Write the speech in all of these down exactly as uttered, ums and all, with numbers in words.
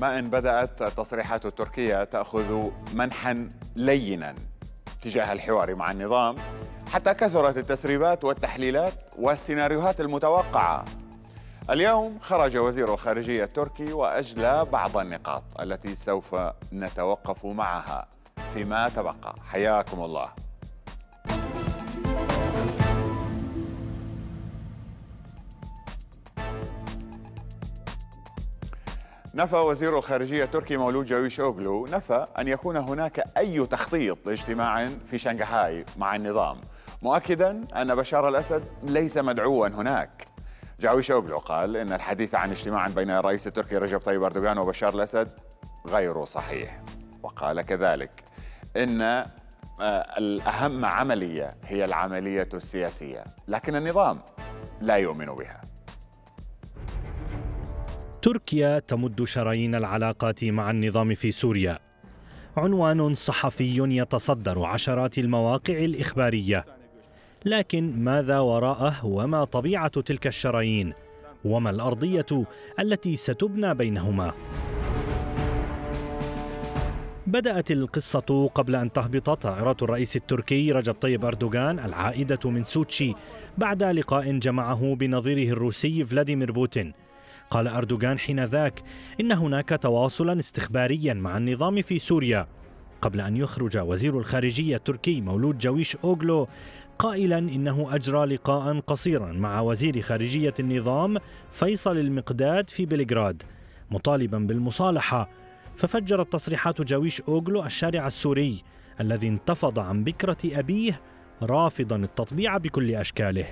ما إن بدأت التصريحات التركية تأخذ منحا لينا تجاه الحوار مع النظام، حتى كثرت التسريبات والتحليلات والسيناريوهات المتوقعة. اليوم خرج وزير الخارجية التركي وأجلى بعض النقاط التي سوف نتوقف معها فيما تبقى. حياكم الله. نفى وزير الخارجية التركي مولود جاويش أوغلو نفى أن يكون هناك أي تخطيط لاجتماع في شنغهاي مع النظام، مؤكدا أن بشار الأسد ليس مدعوا هناك. جاويش أوغلو قال إن الحديث عن اجتماع بين الرئيس التركي رجب طيب أردوغان وبشار الأسد غير صحيح، وقال كذلك إن الأهم عملية هي العملية السياسية، لكن النظام لا يؤمن بها. تركيا تمد شرايين العلاقات مع النظام في سوريا، عنوان صحفي يتصدر عشرات المواقع الإخبارية، لكن ماذا وراءه وما طبيعة تلك الشرايين وما الأرضية التي ستبنى بينهما؟ بدأت القصة قبل أن تهبط طائرة الرئيس التركي رجب طيب أردوغان العائدة من سوتشي بعد لقاء جمعه بنظيره الروسي فلاديمير بوتين. قال أردوغان حين ذاك إن هناك تواصلا استخباريا مع النظام في سوريا، قبل أن يخرج وزير الخارجية التركي مولود جاويش أوغلو قائلا إنه أجرى لقاء قصيرا مع وزير خارجية النظام فيصل المقداد في بلغراد مطالبا بالمصالحة. ففجرت تصريحات جاويش أوغلو الشارع السوري الذي انتفض عن بكرة أبيه، رافضا التطبيع بكل أشكاله.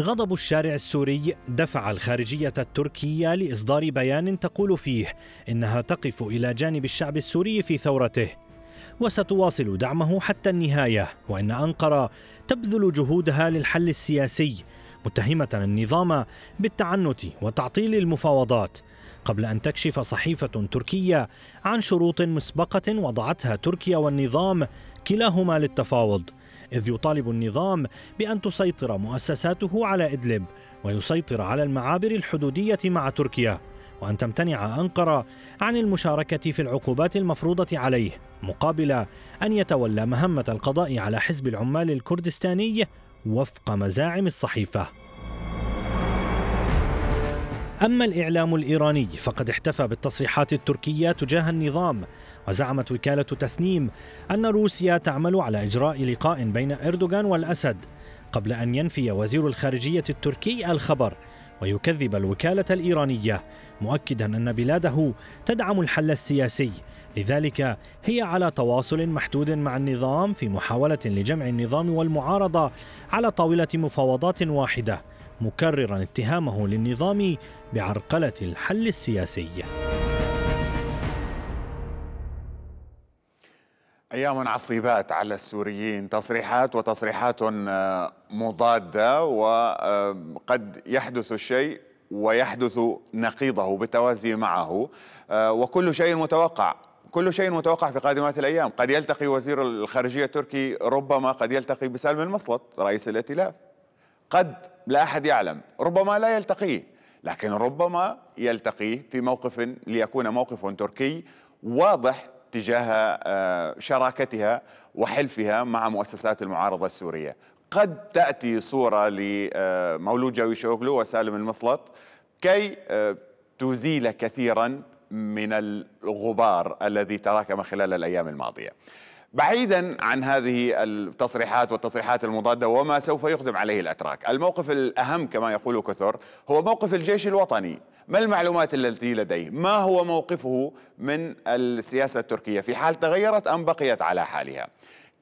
غضب الشارع السوري دفع الخارجية التركية لإصدار بيان تقول فيه إنها تقف إلى جانب الشعب السوري في ثورته وستواصل دعمه حتى النهاية، وإن أنقرة تبذل جهودها للحل السياسي، متهمة النظام بالتعنت وتعطيل المفاوضات، قبل أن تكشف صحيفة تركية عن شروط مسبقة وضعتها تركيا والنظام كلاهما للتفاوض، إذ يطالب النظام بأن تسيطر مؤسساته على إدلب ويسيطر على المعابر الحدودية مع تركيا، وأن تمتنع أنقرة عن المشاركة في العقوبات المفروضة عليه، مقابل أن يتولى مهمة القضاء على حزب العمال الكردستاني وفق مزاعم الصحيفة. أما الإعلام الإيراني فقد احتفى بالتصريحات التركية تجاه النظام، وزعمت وكالة تسنيم أن روسيا تعمل على إجراء لقاء بين أردوغان والأسد، قبل أن ينفي وزير الخارجية التركي الخبر ويكذب الوكالة الإيرانية، مؤكدا أن بلاده تدعم الحل السياسي، لذلك هي على تواصل محدود مع النظام في محاولة لجمع النظام والمعارضة على طاولة مفاوضات واحدة، مكررا اتهامه للنظام بعرقلة الحل السياسي. أيام عصيبات على السوريين، تصريحات وتصريحات مضادة، وقد يحدث الشيء ويحدث نقيضه بالتوازي معه، وكل شيء متوقع كل شيء متوقع في قادمات الأيام. قد يلتقي وزير الخارجية التركي، ربما قد يلتقي بسالم المصلط رئيس الائتلاف، قد لا أحد يعلم، ربما لا يلتقيه، لكن ربما يلتقيه في موقف ليكون موقف تركي واضح تجاه شراكتها وحلفها مع مؤسسات المعارضة السورية. قد تأتي صورة لمولود جاويش أوغلو وسالم المصلط كي تزيل كثيرا من الغبار الذي تراكم خلال الأيام الماضية. بعيدا عن هذه التصريحات والتصريحات المضادة وما سوف يقدم عليه الأتراك، الموقف الأهم كما يقول كثر هو موقف الجيش الوطني. ما المعلومات التي لديه؟ ما هو موقفه من السياسة التركية في حال تغيرت أم بقيت على حالها؟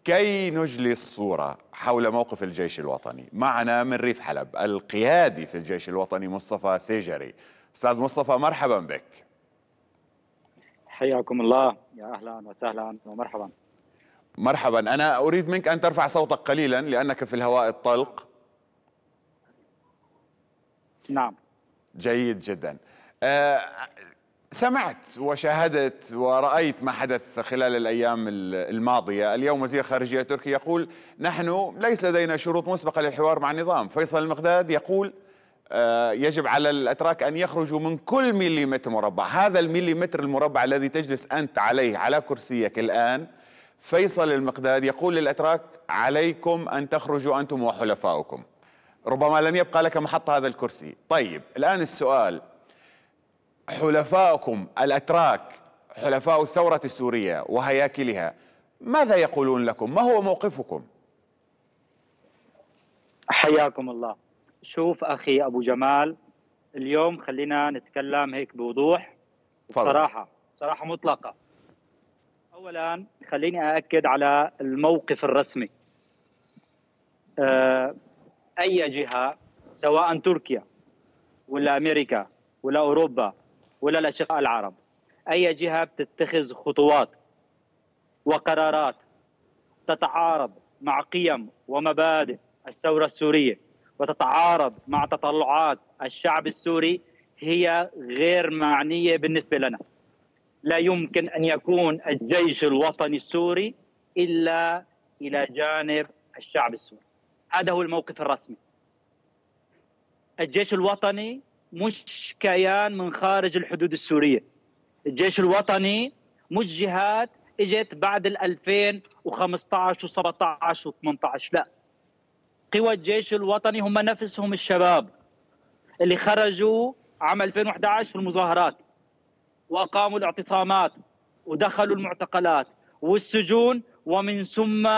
كي نجلي الصورة حول موقف الجيش الوطني، معنا من ريف حلب القيادي في الجيش الوطني مصطفى سيجري. أستاذ مصطفى، مرحبا بك. حياكم الله، يا أهلا وسهلا ومرحبا. مرحبا، أنا أريد منك أن ترفع صوتك قليلا لأنك في الهواء الطلق. نعم، جيد جدا. أه سمعت وشاهدت ورأيت ما حدث خلال الأيام الماضية. اليوم وزير خارجية تركيا يقول نحن ليس لدينا شروط مسبقة للحوار مع النظام، فيصل المقداد يقول يجب على الأتراك أن يخرجوا من كل مليمتر مربع. هذا المليمتر المربع الذي تجلس أنت عليه على كرسيك الآن، فيصل المقداد يقول للأتراك عليكم أن تخرجوا أنتم وحلفاؤكم، ربما لن يبقى لك محط هذا الكرسي. طيب الآن السؤال، حلفاؤكم الأتراك حلفاء الثورة السورية وهياكلها ماذا يقولون لكم؟ ما هو موقفكم؟ حياكم الله. شوف أخي أبو جمال، اليوم خلينا نتكلم هيك بوضوح وبصراحة، بصراحة مطلقة. أولا خليني أأكد على الموقف الرسمي. أه أي جهة، سواء تركيا ولا أمريكا ولا أوروبا ولا الأشقاء العرب، أي جهة بتتخذ خطوات وقرارات تتعارض مع قيم ومبادئ الثورة السورية وتتعارض مع تطلعات الشعب السوري هي غير معنية بالنسبة لنا. لا يمكن أن يكون الجيش الوطني السوري إلا إلى جانب الشعب السوري. هذا هو الموقف الرسمي. الجيش الوطني مش كيان من خارج الحدود السورية. الجيش الوطني مش جهات اجت بعد ال ألفين وخمسطعش وسبعطعش وثمنطعش، لا. قوى الجيش الوطني هم نفسهم الشباب اللي خرجوا عام ألفين وإحدعش في المظاهرات وأقاموا الاعتصامات ودخلوا المعتقلات والسجون، ومن ثم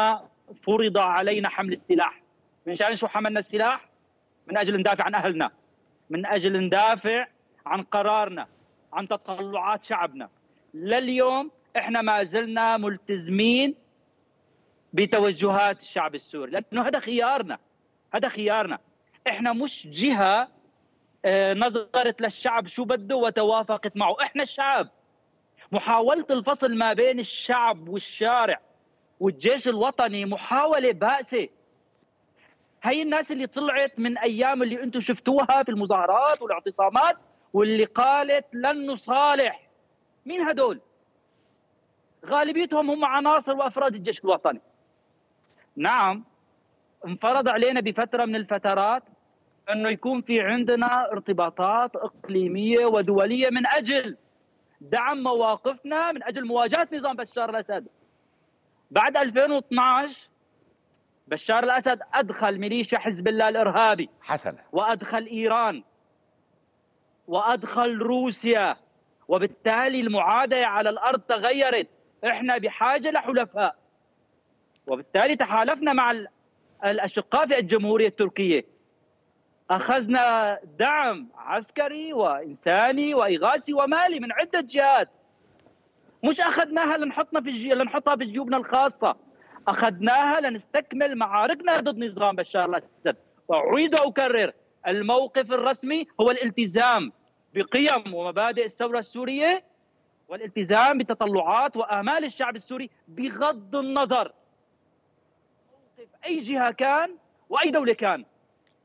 فرض علينا حمل السلاح. من شأن شو حملنا السلاح؟ من أجل ندافع عن أهلنا، من أجل ندافع عن قرارنا، عن تطلعات شعبنا. لليوم إحنا ما زلنا ملتزمين بتوجهات الشعب السوري، لأنه هذا خيارنا، هذا خيارنا. إحنا مش جهة نظرت للشعب شو بده وتوافقت معه، إحنا الشعب. محاولة الفصل ما بين الشعب والشارع والجيش الوطني محاولة بائسة. هي الناس اللي طلعت من أيام اللي أنتم شفتوها في المظاهرات والاعتصامات واللي قالت لن نصالح، مين هدول؟ غالبيتهم هم عناصر وأفراد الجيش الوطني. نعم انفرض علينا بفترة من الفترات أنه يكون في عندنا ارتباطات إقليمية ودولية من أجل دعم مواقفنا، من أجل مواجهة نظام بشار الأسد. بعد ألفين واثنعش بشار الأسد أدخل ميليشيا حزب الله الإرهابي حسنا، وأدخل إيران وأدخل روسيا، وبالتالي المعادلة على الأرض تغيرت. إحنا بحاجة لحلفاء، وبالتالي تحالفنا مع الأشقاء في الجمهورية التركية، أخذنا دعم عسكري وإنساني وإغاثي ومالي من عدة جهات. مش أخذناها لنحطنا في الجي... لنحطها في جيوبنا الخاصة، أخذناها لنستكمل معاركنا ضد نظام بشار الأسد. وأعيد وأكرر، الموقف الرسمي هو الالتزام بقيم ومبادئ الثورة السورية والالتزام بتطلعات وآمال الشعب السوري بغض النظر موقف أي جهة كان وأي دولة كان.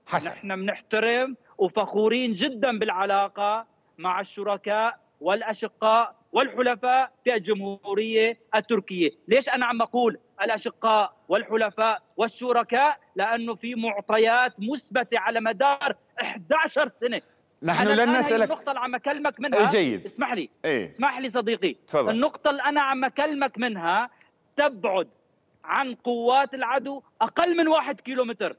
حسن. نحن بنحترم وفخورين جدا بالعلاقة مع الشركاء والأشقاء والحلفاء في الجمهورية التركية. ليش أنا عم أقول الأشقاء والحلفاء والشركاء؟ لأنه في معطيات مثبتة على مدار إحدعش سنة. نحن لن نسألك. النقطة اللي عم أكلمك منها، جيد. اسمح لي ايه؟ اسمح لي صديقي، تفضل. النقطة اللي أنا عم أكلمك منها تبعد عن قوات العدو أقل من واحد كيلومتر.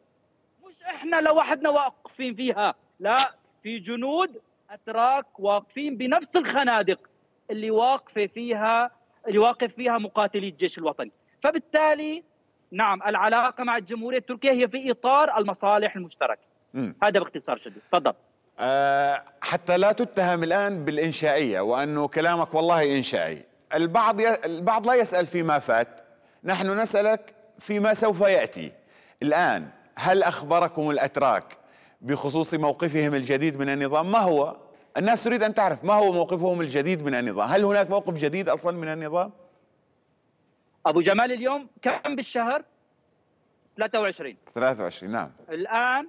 مش إحنا لوحدنا واقفين فيها، لا، في جنود أتراك واقفين بنفس الخنادق اللي واقفة فيها اللي واقف فيها مقاتلي الجيش الوطني. فبالتالي نعم، العلاقة مع الجمهورية التركية هي في إطار المصالح المشتركة. م. هذا باختصار شديد. تفضل. أه حتى لا تتهم الآن بالإنشائية وأنه كلامك والله إنشائي. البعض ي... البعض لا يسأل فيما فات، نحن نسألك فيما سوف يأتي. الآن هل أخبركم الأتراك بخصوص موقفهم الجديد من النظام؟ ما هو؟ الناس تريد أن تعرف ما هو موقفهم الجديد من النظام. هل هناك موقف جديد أصلا من النظام؟ أبو جمال اليوم كم بالشهر؟ ثلاثة وعشرين. ثلاثة وعشرين نعم. الآن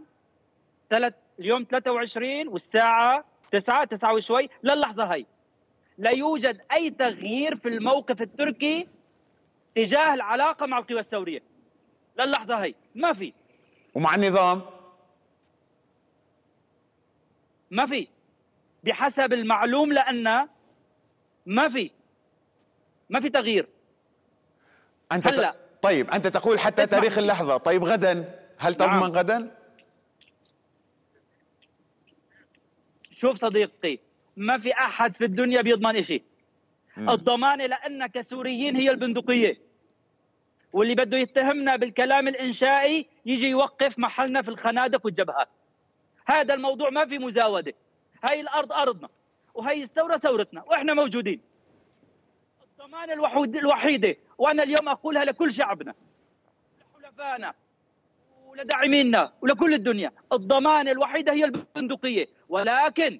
ثلاث اليوم ثلاثة وعشرين والساعة تسعة تسعة وشوي للحظة هي لا يوجد أي تغيير في الموقف التركي تجاه العلاقة مع القوى الثورية. للحظة هي ما في. ومع النظام؟ ما في بحسب المعلوم لأن ما في ما في تغيير. أنت هلا ت... طيب أنت تقول حتى تاريخ اللحظة، طيب غدا هل تضمن نعم. غدا؟ شوف صديقي، ما في أحد في الدنيا بيضمن إشي. الضمانة لأن كسوريين هي البندقية، واللي بده يتهمنا بالكلام الإنشائي يجي يوقف محلنا في الخنادق والجبهات. هذا الموضوع ما في مزاودة، هاي الأرض أرضنا وهي الثورة ثورتنا وإحنا موجودين. الضمانة الوحيدة، وأنا اليوم أقولها لكل شعبنا لحلفائنا ولداعمينا ولكل الدنيا، الضمانة الوحيدة هي البندقية. ولكن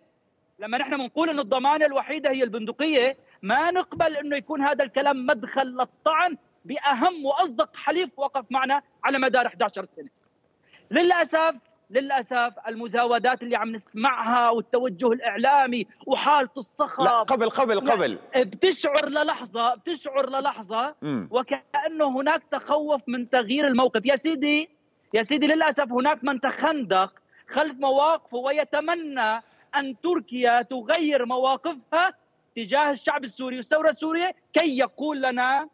لما نحن بنقول أن الضمانة الوحيدة هي البندقية، ما نقبل أنه يكون هذا الكلام مدخل للطعن بأهم وأصدق حليف وقف معنا على مدار إحدى عشرة سنة. للأسف للأسف المزاودات اللي عم نسمعها والتوجه الإعلامي وحالة الصخب، لا قبل قبل قبل بتشعر للحظة بتشعر للحظة م. وكأنه هناك تخوف من تغيير الموقف. يا سيدي يا سيدي للأسف هناك من تخندق خلف مواقفه ويتمنى أن تركيا تغير مواقفها تجاه الشعب السوري والثورة السورية كي يقول لنا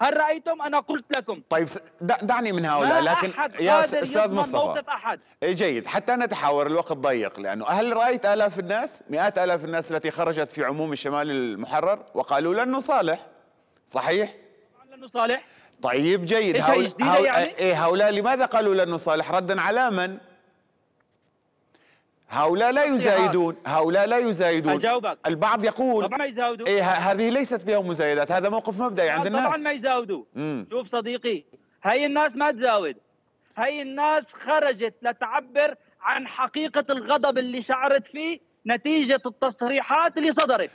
هل رأيتم أنا قلت لكم. طيب دعني من هؤلاء، لكن يا أستاذ مصطفى جيد حتى نتحاور، الوقت ضيق، لأنه هل رأيت آلاف الناس مئات آلاف الناس التي خرجت في عموم الشمال المحرر وقالوا لن نصالح؟ صحيح؟ لن نصالح. طيب جيد، هؤلاء يعني؟ هؤلاء لماذا قالوا لن نصالح؟ ردا على من؟ هؤلاء لا يزايدون، هؤلاء لا يزايدون. أجاوبك. البعض يقول طبعا ما يزايدون. إيه هذه ليست فيها مزايدات، هذا موقف مبدئي عند الناس. طبعا ما يزايدوا. شوف صديقي، هي الناس ما تزاود، هي الناس خرجت لتعبر عن حقيقة الغضب اللي شعرت فيه نتيجة التصريحات اللي صدرت.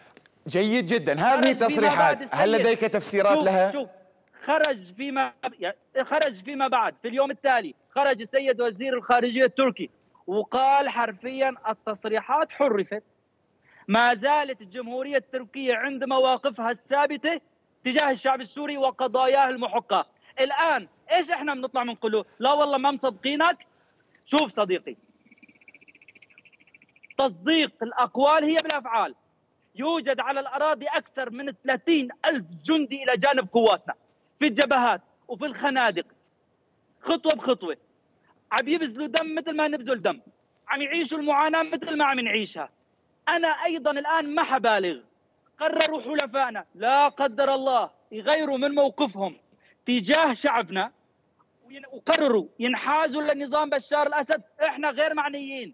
جيد جدا، هذه التصريحات هل لديك تفسيرات شوف لها؟ شوف خرج فيما خرج فيما بعد في اليوم التالي، خرج السيد وزير الخارجية التركي وقال حرفيا التصريحات حرفت، ما زالت الجمهورية التركية عند مواقفها الثابتة تجاه الشعب السوري وقضاياه المحقة. الآن إيش إحنا بنطلع بنقول لا والله ما مصدقينك؟ شوف صديقي، تصديق الأقوال هي بالأفعال. يوجد على الأراضي أكثر من ثلاثين ألف جندي إلى جانب قواتنا في الجبهات وفي الخنادق، خطوة بخطوة عم يبذلوا دم مثل ما نبذل دم، عم يعيشوا المعاناة مثل ما عم نعيشها. أنا أيضا الآن ما حبالغ، قرروا حلفائنا لا قدر الله يغيروا من موقفهم تجاه شعبنا وقرروا ينحازوا لنظام بشار الأسد، إحنا غير معنيين،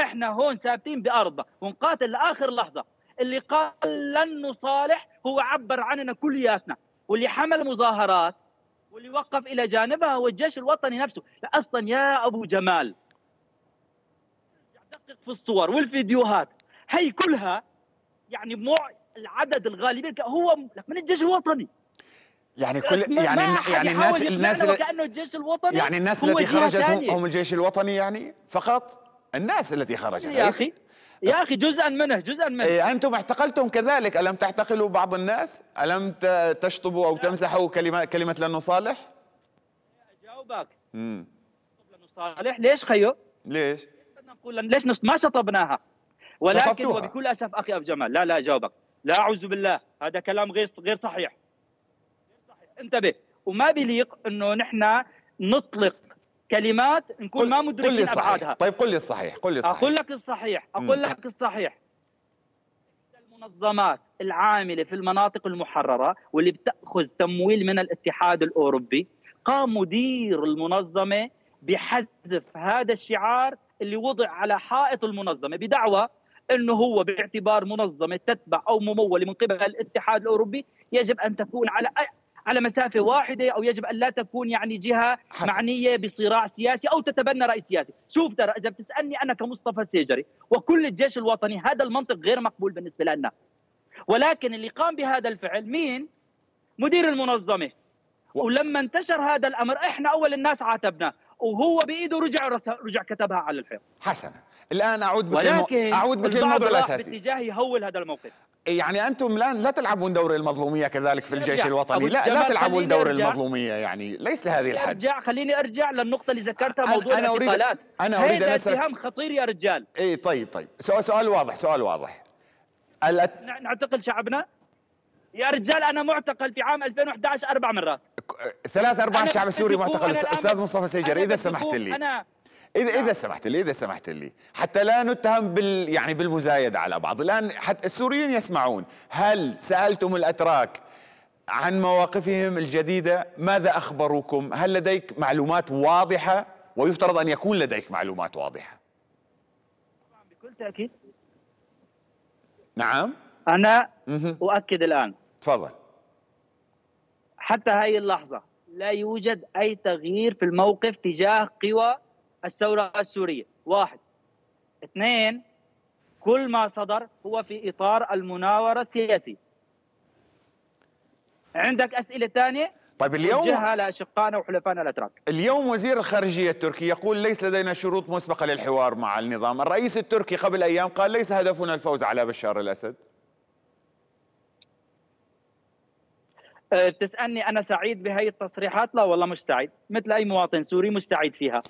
إحنا هون ثابتين بأرضنا ونقاتل لآخر لحظة. اللي قال لن نصالح هو عبر عننا كلياتنا، واللي حمل مظاهرات واللي وقف إلى جانبها هو الجيش الوطني نفسه. أصلا يا أبو جمال دقق في الصور والفيديوهات، هي كلها يعني مو العدد الغالبية هو من الجيش الوطني. يعني كل يعني يعني الناس الناس كأنه الجيش الوطني يعني الناس التي خرجت هم الجيش الوطني، يعني فقط الناس التي خرجت. يا أخي يا أخي جزءا منه جزءا منه إيه أنتم اعتقلتم كذلك، ألم تعتقلوا بعض الناس؟ ألم تشطبوا أو تمسحوا كلمة كلمة لن نصالح؟ أجاوبك امم لن نصالح ليش خيو؟ ليش؟ بدنا نقول ليش ما شطبناها، ولكن وبكل أسف أخي أبو جمال لا لا أجاوبك لا أعوذ بالله، هذا كلام غير غير صحيح غير صحيح انتبه. وما بليق إنه نحن نطلق كلمات نكون ما مدركين ابعادها. طيب قل لي الصحيح، قل لي الصحيح. اقول لك الصحيح، اقول لك الصحيح. المنظمات العامله في المناطق المحرره واللي بتاخذ تمويل من الاتحاد الاوروبي، قام مدير المنظمه بحذف هذا الشعار اللي وضع على حائط المنظمه بدعوى انه هو باعتبار منظمه تتبع او مموله من قبل الاتحاد الاوروبي يجب ان تكون على على مسافة واحدة، أو يجب أن لا تكون يعني جهة حسن. معنية بصراع سياسي أو تتبنى رأي سياسي. شوف ترى إذا بتسألني أنا كمصطفى سيجري وكل الجيش الوطني هذا المنطق غير مقبول بالنسبة لنا، ولكن اللي قام بهذا الفعل مين؟ مدير المنظمة. و... ولما انتشر هذا الأمر إحنا أول الناس عاتبنا، وهو بإيده رجع رجع كتبها على الحيط. حسنا الآن أعود بكلمة أعود بكلمة الأساسي باتجاه يهول هذا الموقف. يعني أنتم لا, لا تلعبون دور المظلومية كذلك في الجيش الوطني، لا لا تلعبون دور المظلومية، يعني ليس لهذه الحد. أرجع خليني أرجع للنقطة اللي ذكرتها، موضوع أنا أريد الاعتقالات. أنا أريد هذا اتهام خطير يا رجال. إيه طيب طيب سؤال سؤال واضح سؤال واضح. الأت... نعتقل شعبنا؟ يا رجال أنا معتقل في عام ألفين وأحد عشر أربع مرات. ثلاث أرباع الشعب السوري معتقل. أستاذ مصطفى سيجري إذا سمحت لي. أنا إذا إذا سمحت لي إذا سمحت لي حتى لا نتهم بال يعني بالمزايدة على بعض. الآن حتى السوريين يسمعون، هل سألتم الأتراك عن مواقفهم الجديدة؟ ماذا أخبروكم؟ هل لديك معلومات واضحة؟ ويفترض أن يكون لديك معلومات واضحة. طبعا بكل تأكيد. نعم أنا أؤكد الآن. تفضل. حتى هاي اللحظة لا يوجد أي تغيير في الموقف تجاه قوى الثورة السورية. واحد. اثنين، كل ما صدر هو في إطار المناورة السياسية. عندك أسئلة ثانية؟ طيب اليوم وجهها لأشقائنا وحلفائنا الأتراك. اليوم وزير الخارجية التركي يقول ليس لدينا شروط مسبقة للحوار مع النظام. الرئيس التركي قبل أيام قال ليس هدفنا الفوز على بشار الأسد. بتسألني أنا سعيد بهي التصريحات؟ لا والله مش سعيد، مثل أي مواطن سوري مش سعيد فيها.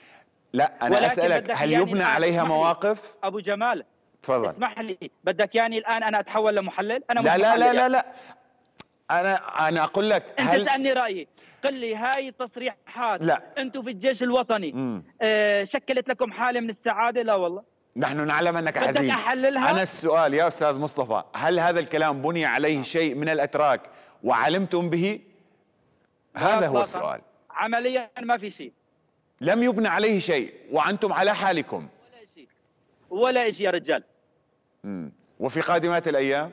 لا أنا أسألك هل يعني يبنى عليها مواقف؟ أبو جمال تفضل. اسمح لي، بدك يعني الآن أنا أتحول لمحلل؟ أنا لا لا لا لا لا أنا أنا أقول لك أنت هل... اسألني رأيي، قل لي هاي التصريحات لا أنتم في الجيش الوطني آه شكلت لكم حالة من السعادة؟ لا والله نحن نعلم أنك حزين. بدك أحللها؟ أنا السؤال يا أستاذ مصطفى، هل هذا الكلام بني عليه شيء من الأتراك وعلمتم به؟ هذا هو السؤال. عمليا ما في شيء لم يبنى عليه شيء وأنتم على حالكم. ولا شيء ولا شيء يا رجال. امم وفي قادمات الأيام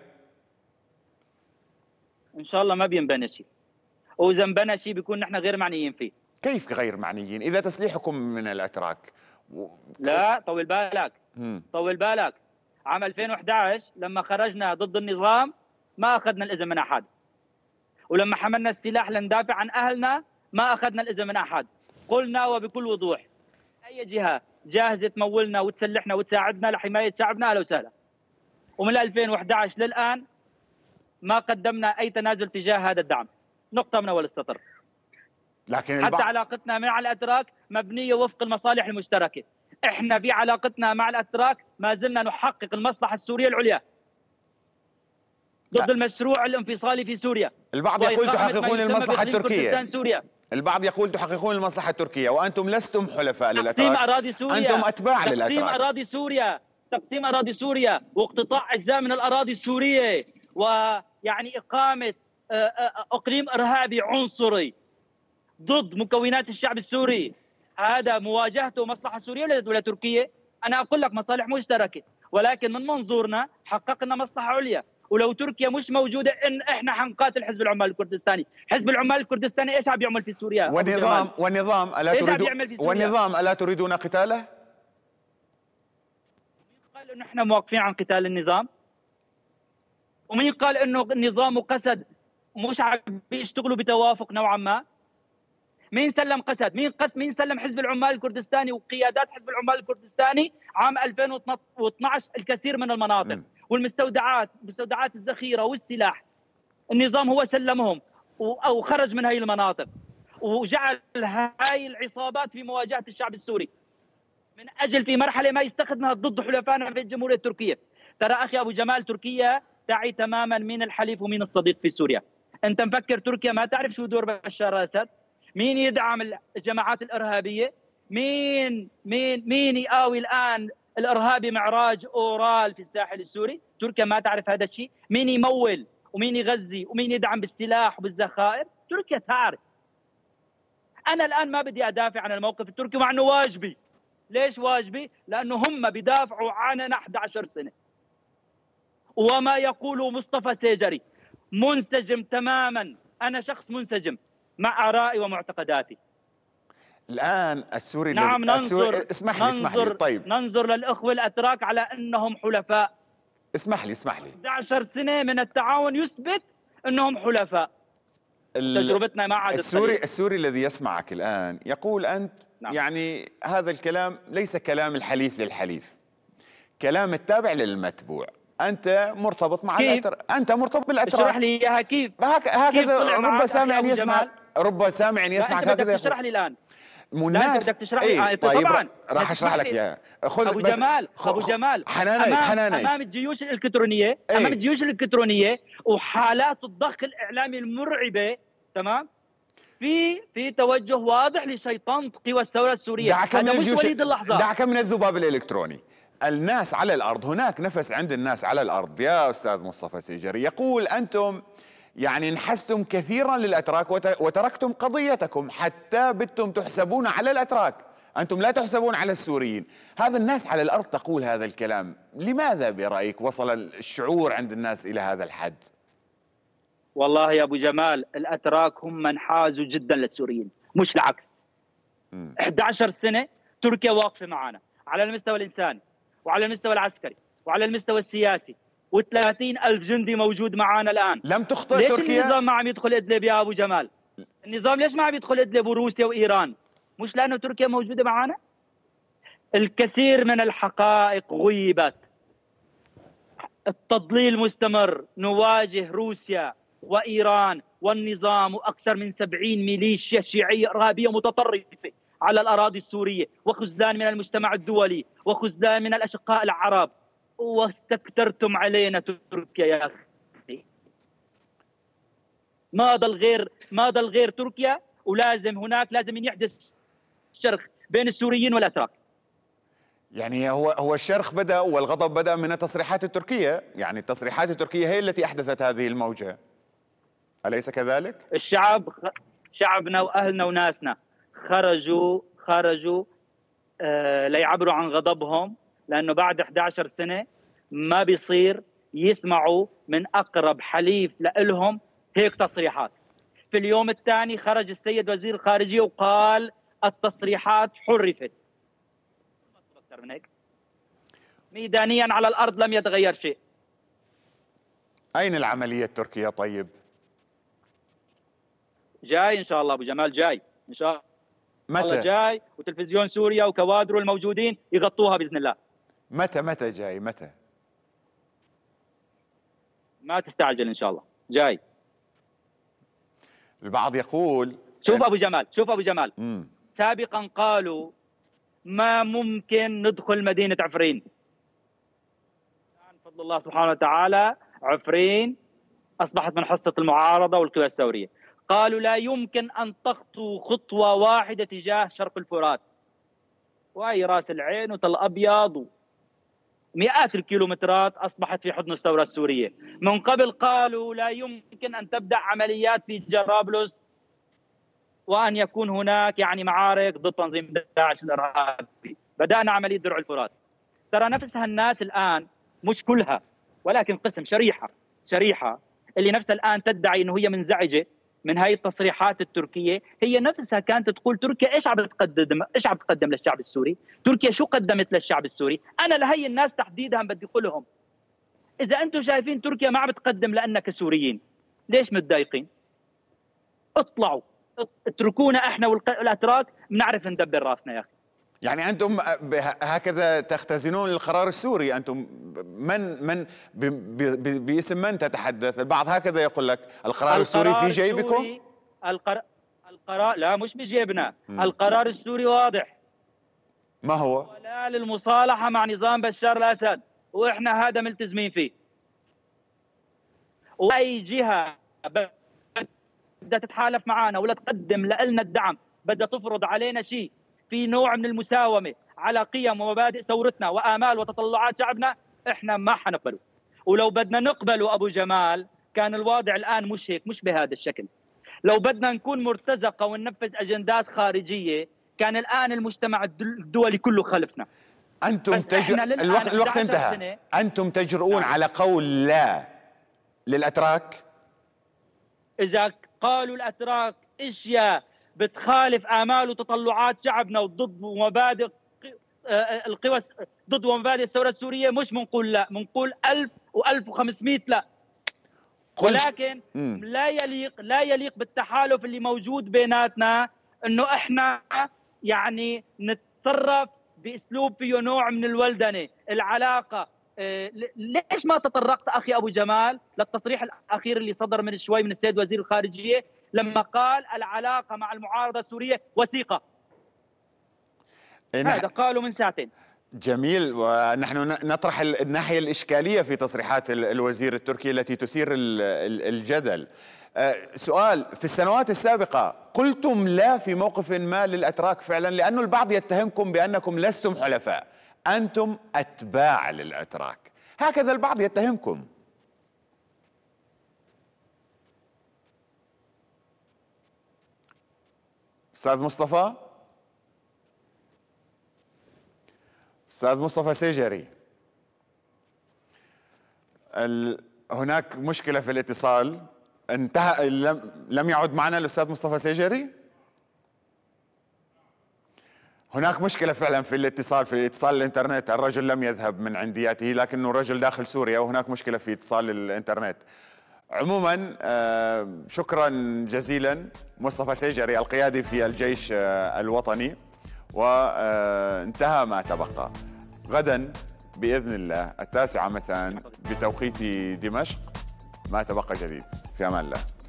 إن شاء الله ما بينبنى شيء، وإذا انبنى شيء بيكون نحن غير معنيين فيه. كيف غير معنيين؟ إذا تسليحكم من الأتراك و... لا طول بالك. مم. طول بالك، عام ألفين وأحد عشر لما خرجنا ضد النظام ما أخذنا الإذن من أحد، ولما حملنا السلاح لندافع عن أهلنا ما أخذنا الإذن من أحد. قلنا وبكل وضوح أي جهة جاهزة تمولنا وتسلحنا وتساعدنا لحماية شعبنا أهلا وسهلا. ومن ألفين وأحد عشر للآن ما قدمنا أي تنازل تجاه هذا الدعم، نقطة من أول السطر. لكن حتى البعض... علاقتنا مع الأتراك مبنية وفق المصالح المشتركة. إحنا في علاقتنا مع الأتراك ما زلنا نحقق المصلحة السورية العليا ضد لا. المشروع الانفصالي في سوريا. البعض يقول تحققون المصلحة التركية. البعض يقول تحققون المصلحة التركية وأنتم لستم حلفاء للأتراك. تقسيم أراضي سوريا، أنتم أتباع للأتراك. تقسيم أراضي سوريا، تقسيم أراضي سوريا واقتطاع أجزاء من الأراضي السورية، ويعني إقامة أقليم إرهابي عنصري ضد مكونات الشعب السوري. هذا مواجهته مصلحة سورية ولا دولة تركية؟ أنا أقول لك مصالح مشتركة، ولكن من منظورنا حققنا مصلحة عليا. ولو تركيا مش موجودة إن إحنا حنقاتل حزب العمال الكردستاني. حزب العمال الكردستاني إيش عم يعمل في سوريا؟ والنظام والنظام ألا تريدون والنظام ألا تريدون قتاله؟ مين قال إنه إحنا موقفين عن قتال النظام؟ ومين قال إنه النظام وقسد مش عم بيشتغلوا بتوافق نوعا ما؟ مين سلم قسد؟ مين قسم مين سلم حزب العمال الكردستاني وقيادات حزب العمال الكردستاني عام ألفين واثني عشر الكثير من المناطق م. والمستودعات، مستودعات الذخيره والسلاح. النظام هو سلمهم او خرج من هاي المناطق وجعل هاي العصابات في مواجهه الشعب السوري من اجل في مرحله ما يستخدمها ضد حلفائنا في الجمهوريه التركيه. ترى اخي ابو جمال تركيا تعي تماما مين الحليف ومين الصديق في سوريا. انت مفكر تركيا ما تعرف شو دور بشار الاسد؟ مين يدعم الجماعات الارهابيه؟ مين مين مين يقاوي الان الارهابي معراج أورال في الساحل السوري؟ تركيا ما تعرف هذا الشيء. مين يمول ومين يغذي ومين يدعم بالسلاح وبالذخائر؟ تركيا تعرف. انا الان ما بدي ادافع عن الموقف التركي مع انه واجبي. ليش واجبي؟ لانه هم بدافعوا عننا أحد عشر سنه. وما يقوله مصطفى سيجري منسجم تماما. انا شخص منسجم مع ارائي ومعتقداتي. الآن السوري نعم لل... ننظر السوري... اسمح لي اسمح لي طيب ننظر للأخوة الأتراك على أنهم حلفاء. اسمح لي اسمح لي أحد عشر سنة من التعاون يثبت أنهم حلفاء. ال... تجربتنا مع عدد السوري الطريق. السوري الذي يسمعك الآن يقول أنت نعم. يعني هذا الكلام ليس كلام الحليف للحليف، كلام التابع للمتبوع. انت مرتبط مع الاتراك، انت مرتبط بالاتراك. اشرح لي اياها كيف. هكذا رب سامع يسمع، رب سامع يسمع هكذا. اشرح لي الان. لا بدك تشرح لي. آه طيب طبعا راح اشرح لك اياها. ابو جمال ابو جمال حناني حناني امام الجيوش الالكترونيه، ايه؟ امام الجيوش الالكترونيه وحالات الضخ الاعلامي المرعبه، تمام؟ في في توجه واضح لشيطنه قوى الثوره السوريه. هذا مش وليد اللحظه. دعك من الذباب الالكتروني. الناس على الارض، هناك نفس عند الناس على الارض. يا استاذ مصطفى سيجري يقول انتم يعني انحستم كثيرا للأتراك وتركتم قضيتكم، حتى بدتم تحسبون على الأتراك، أنتم لا تحسبون على السوريين. هذا الناس على الأرض تقول هذا الكلام، لماذا برأيك وصل الشعور عند الناس إلى هذا الحد؟ والله يا أبو جمال، الأتراك هم من حازوا جدا للسوريين، مش العكس. مم. إحدى عشرة سنة تركيا واقفة معنا على المستوى الإنساني وعلى المستوى العسكري وعلى المستوى السياسي، وثلاثين ألف جندي موجود معانا الآن. لم تخطئ ليش تركيا؟ ليش النظام ما عم يدخل إدلب يا أبو جمال؟ النظام ليش ما عم يدخل إدلب وروسيا وإيران؟ مش لأنه تركيا موجودة معانا؟ الكثير من الحقائق غيبت. التضليل مستمر، نواجه روسيا وإيران والنظام وأكثر من سبعين ميليشيا شيعية إرهابية متطرفة على الأراضي السورية، وخذلان من المجتمع الدولي، وخذلان من الأشقاء العرب. واستكترتم علينا تركيا يا اخي. ما ضل غير ما ضل غير تركيا، ولازم هناك لازم يحدث شرخ بين السوريين والاتراك. يعني هو هو الشرخ بدا والغضب بدا من التصريحات التركيه، يعني التصريحات التركيه هي التي احدثت هذه الموجه. اليس كذلك؟ الشعب شعبنا واهلنا وناسنا خرجوا خرجوا آه ليعبروا عن غضبهم، لأنه بعد إحدى عشرة سنة ما بيصير يسمعوا من أقرب حليف لهم هيك تصريحات. في اليوم الثاني خرج السيد وزير الخارجية وقال التصريحات حرفت. أكثر من هيك. ميدانيا على الأرض لم يتغير شيء. أين العملية التركية طيب؟ جاي إن شاء الله أبو جمال، جاي إن شاء الله. متى؟ جاي، وتلفزيون سوريا وكوادره الموجودين يغطوها بإذن الله. متى متى جاي متى؟ ما تستعجل إن شاء الله، جاي. البعض يقول شوف أن... أبو جمال، شوف أبو جمال مم. سابقا قالوا ما ممكن ندخل مدينة عفرين. الآن بفضل الله سبحانه وتعالى عفرين أصبحت من حصة المعارضة والقوى الثورية. قالوا لا يمكن أن تخطوا خطوة واحدة تجاه شرق الفرات. وهي راس العين وتل أبيض، مئات الكيلومترات أصبحت في حضن الثورة السورية. من قبل قالوا لا يمكن أن تبدأ عمليات في جرابلس وأن يكون هناك يعني معارك ضد تنظيم داعش الإرهابي. بدأنا عملية درع الفرات. ترى نفسها الناس الآن، مش كلها ولكن قسم شريحة شريحة اللي نفسها الآن تدعي أنه هي منزعجة من هاي التصريحات التركية، هي نفسها كانت تقول تركيا ايش عم تقدم ايش عم تقدم للشعب السوري؟ تركيا شو قدمت للشعب السوري؟ انا لهي الناس تحديدا بدي اقول لهم اذا انتم شايفين تركيا ما عم تقدم لنا كسوريين، ليش متضايقين؟ اطلعوا، اتركونا احنا والاتراك بنعرف ندبر راسنا يا اخي. يعني انتم هكذا تختزنون القرار السوري، انتم من من باسم من تتحدث؟ البعض هكذا يقول لك القرار السوري في جيبكم؟ القرار القرار لا مش بجيبنا، القرار السوري واضح. ما هو؟ ولا للمصالحه مع نظام بشار الاسد، واحنا هذا ملتزمين فيه. واي جهه بدها تتحالف معنا ولا تقدم لنا الدعم، بدها تفرض علينا شيء في نوع من المساومة على قيم ومبادئ ثورتنا وآمال وتطلعات شعبنا، إحنا ما حنقبله. ولو بدنا نقبله أبو جمال كان الوضع الآن مش هيك، مش بهذا الشكل. لو بدنا نكون مرتزقة وننفذ أجندات خارجية كان الآن المجتمع الدولي كله خلفنا. أنتم تجر... الوقت, الوقت انتهى. أنتم تجرؤون نعم. على قول لا للأتراك؟ إذا قالوا الأتراك إشياء بتخالف آمال وتطلعات شعبنا وضد مبادئ القوى ضد مبادئ الثورة السورية، مش منقول لا، منقول ألف وألف وخمسمئة لا. ولكن مم. لا يليق لا يليق بالتحالف اللي موجود بيناتنا إنه إحنا يعني نتصرف بأسلوب فيه نوع من الولدنة، العلاقة ليش ما تطرقت أخي أبو جمال للتصريح الأخير اللي صدر من شوي من السيد وزير الخارجية لما قال العلاقة مع المعارضة السورية وثيقة؟ هذا قالوا من ساعتين. جميل، ونحن نطرح الناحية الإشكالية في تصريحات الوزير التركي التي تثير الجدل. سؤال، في السنوات السابقة قلتم لا في موقف ما للأتراك فعلا، لأن البعض يتهمكم بأنكم لستم حلفاء، أنتم أتباع للأتراك، هكذا البعض يتهمكم. أستاذ مصطفى؟ أستاذ مصطفى سيجري، هناك مشكلة في الاتصال. انتهى، لم يعد معنا الأستاذ مصطفى سيجري. هناك مشكلة فعلا في الاتصال، في اتصال الإنترنت. الرجل لم يذهب من عندياته، لكنه رجل داخل سوريا وهناك مشكلة في اتصال الإنترنت. عموما شكرا جزيلا مصطفى سيجري القيادي في الجيش الوطني، وانتهى ما تبقى. غدا بإذن الله التاسعة مساء بتوقيت دمشق ما تبقى جديد. في أمان الله.